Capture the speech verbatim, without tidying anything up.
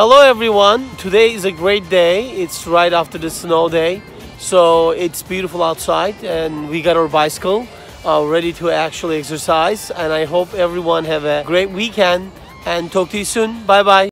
Hello everyone, today is a great day. It's right after the snow day, so it's beautiful outside and we got our bicycle uh, ready to actually exercise, and I hope everyone have a great weekend and talk to you soon. Bye bye.